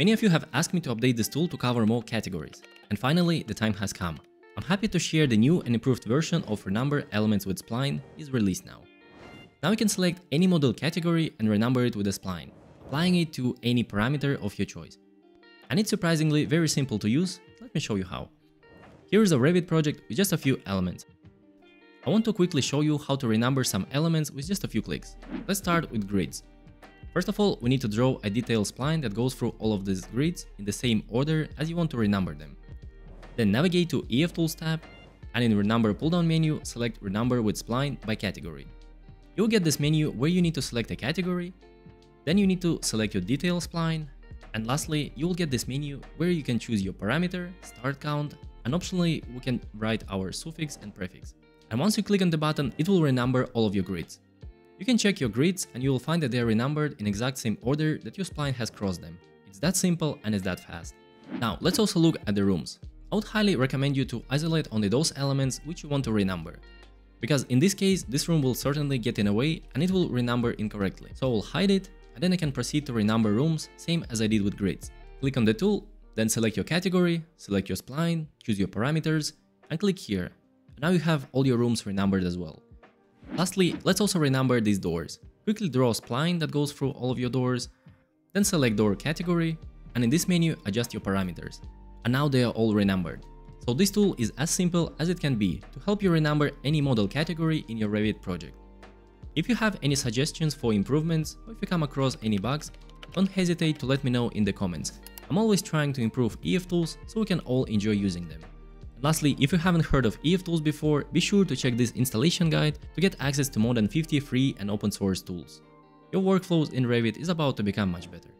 Many of you have asked me to update this tool to cover more categories, and finally the time has come. I'm happy to share the new and improved version of Renumber Elements with Spline is released now. Now you can select any model category and renumber it with a spline, applying it to any parameter of your choice. And it's surprisingly very simple to use. Let me show you how. Here is a Revit project with just a few elements. I want to quickly show you how to renumber some elements with just a few clicks. Let's start with grids. First of all, we need to draw a detailed spline that goes through all of these grids in the same order as you want to renumber them. Then navigate to EF Tools tab, and in Renumber pull-down menu, select Renumber with Spline by category. You'll get this menu where you need to select a category, then you need to select your detail spline, and lastly, you'll get this menu where you can choose your parameter, start count, and optionally, we can write our suffix and prefix. And once you click on the button, it will renumber all of your grids. You can check your grids and you will find that they are renumbered in exact same order that your spline has crossed them. It's that simple and it's that fast. Now, let's also look at the rooms. I would highly recommend you to isolate only those elements which you want to renumber. Because in this case, this room will certainly get in the way and it will renumber incorrectly. So I'll hide it and then I can proceed to renumber rooms, same as I did with grids. Click on the tool, then select your category, select your spline, choose your parameters and click here. And now you have all your rooms renumbered as well. Lastly, let's also renumber these doors. Quickly draw a spline that goes through all of your doors, then select door category, and in this menu adjust your parameters. And now they are all renumbered. So this tool is as simple as it can be to help you renumber any model category in your Revit project. If you have any suggestions for improvements or if you come across any bugs, don't hesitate to let me know in the comments. I'm always trying to improve EF Tools so we can all enjoy using them. Lastly, if you haven't heard of EF Tools before, be sure to check this installation guide to get access to more than 50 free and open source tools. Your workflows in Revit is about to become much better.